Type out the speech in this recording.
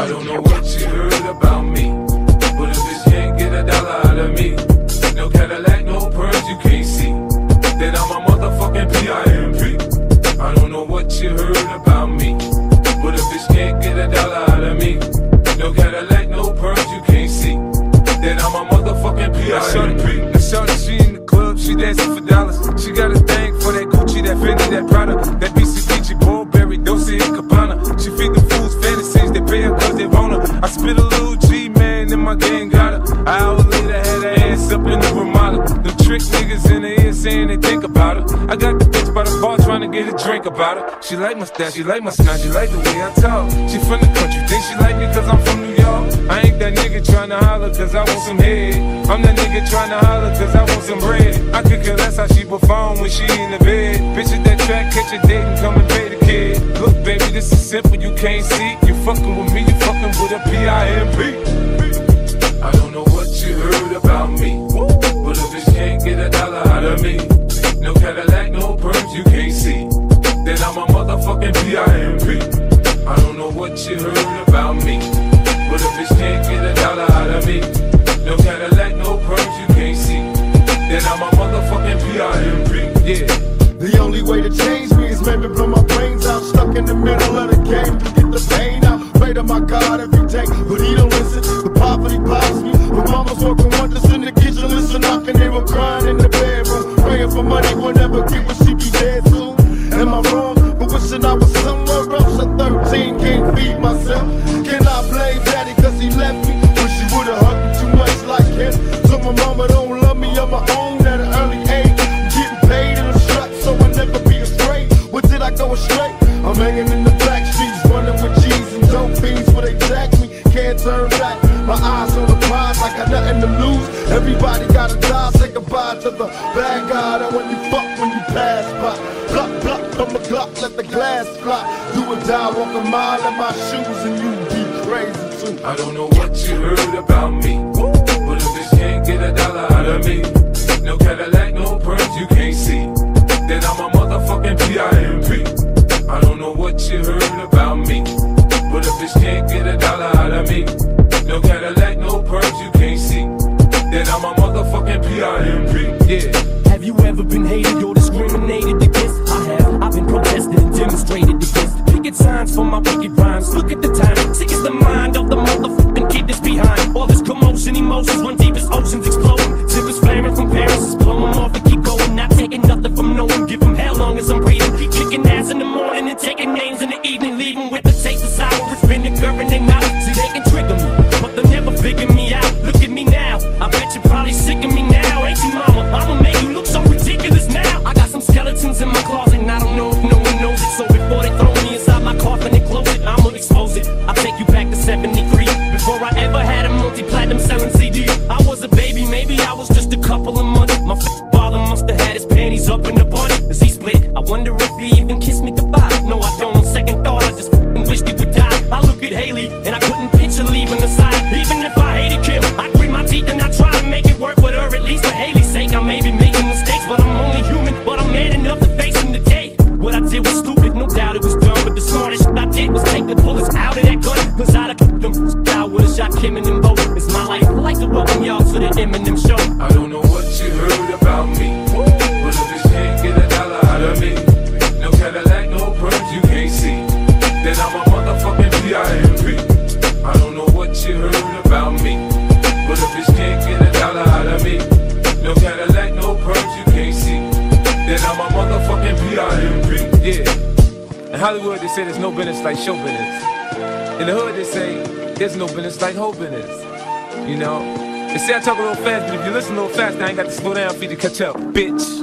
I don't know what she heard about me, but if this can't get a dollar out of me, no Cadillac, no pearls you can't see, then I'm a motherfucking P.I.M.P. I don't know what you heard about me, but if this can't get a dollar out of me, no Cadillac, no pearls you can't see, then I'm a motherfucking P.I.M.P. Now shorty, she in the club, she dancing for dollars. She got a thing for that Gucci, that Fendi, that Prada, that BCBG, Burberry, Dolce & Gabbana. She feed the fools fantasies, they pay her cause they want her. I spit a little G, man, and my gang got her. I always up in the Ramada, them trick niggas in the ear saying they think about her. I got the bitch by the bar trying to get a drink about her. She like my style, she like my smile, she like the way I talk. She from the country, think she like me cause I'm from New York. I ain't that nigga trying to holler cause I want some head. I'm that nigga trying to holler cause I want some bread. I could care less how she perform when she in the bed. Bitch at that track, catch a date and come and pay the kid. Look baby, this is simple, you can't see. You fucking with me, you fucking with a P.I.M.P. I don't know what you heard about me, but if this can't get a dollar out of me, no Cadillac, no perms you can't see, then I'm a motherfucking P.I.M.P. I don't know what you heard about me, but if this can't get a dollar out of me, no Cadillac, no perms you can't see, then I'm a motherfucking P.I.M.P. Yeah. The only way to change me is maybe blow my brains out. Stuck in the middle of the game to get the pain out. Pray to my God every day, but he don't listen. Poverty pops me, but mama's working wonders in the kitchen. Listen, I can hear her crying in the bedroom, praying for money, will never get what she be dead soon. Am I wrong? But wishing I was somewhere else. At 13, can't feed myself. Can I blame daddy cause he left me? Wish she would've hugged me too much like him. So my mama don't love me on my own at an early age. I'm getting paid in a strut, so I never be astray. What did I go astray? I'm hanging in the black sheets, running with G's and dope fiends where they jack me. Can't turn back. My eyes on the prize, I got nothing to lose. Everybody gotta die, say goodbye to the bad guy. That when you fuck, when you pass by. Block, block from the clock, let the glass fly. Do or die, walk a mile in my shoes, and you be crazy too. I don't know what you heard about me, but if this can't get a dollar out of me, no Cadillac, no perms you can't see, then I'm a motherfucking P.I.M.P. I don't know what you heard about me, but if this can't get a dollar out of me, no Cadillac, no perms you can't see, then I'm a motherfucking P.I.M.P. Yeah. Have you ever been hated or discriminated against? I have. I've been protested and demonstrated against. Picket signs for my wicked rhymes. Look at the time. Sick is the mind of the motherfucking kid that's behind. All this commotion, emotions run deep as oceans exploding. Zippers flaring from Paris, just blow them off and keep going. Not taking nothing from no one. Give them hell long as I'm breathing. Keep kicking ass in the morning and taking names in the evening. Leaving with the taste of sour. It's vinegar in their mouth. See, they can trigger me. Figure me out, look at me now. I bet you're probably sick of me now. Ain't you mama, I'ma make you look so ridiculous now. I got some skeletons in my closet and I don't know if no one knows it. So before they throw me inside my coffin and close it, I'ma expose it. I'll take you back to 73. Before I ever had a multi-platinum selling CD, I was a baby, maybe I was just a couple of months. My father must have had his panties up in the bun. Is he split? I wonder if he even kissed me goodbye. No, I don't, on second thought, I just wished he would die. I look at Haley and I couldn't picture leaving the side. Even if I hated Kim, I'd grit my teeth and I'd try to make it work with her, at least for Haley's sake. I may be making mistakes, but I'm only human. But I'm man enough to face in the day. What I did was stupid, no doubt it was dumb. But the smartest shit I did was take the bullets out of that gun. Cause I'd have kicked them, I would've shot Kim and them both. It's my life, I like to welcome y'all to the M&M show. I don't know what you heard about me, but if this can't get a dollar out of me, no Cadillac, no perms you can't see, then I'm a motherfucking P.I.M.P. I don't know what you heard about me, but if this can't get a dollar out of me, no Cadillac, no perms you can't see, then I'm a motherfucking P.I.M.P. Yeah. In Hollywood they say there's no business like show business. In the hood they say there's no business like hoe business. You know, they say I talk a little fast, but if you listen a little fast, I ain't got to slow down for you to catch up, bitch.